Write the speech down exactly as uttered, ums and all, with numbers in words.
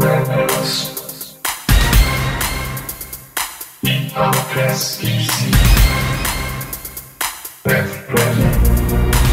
Reference in our press, easy. Reference.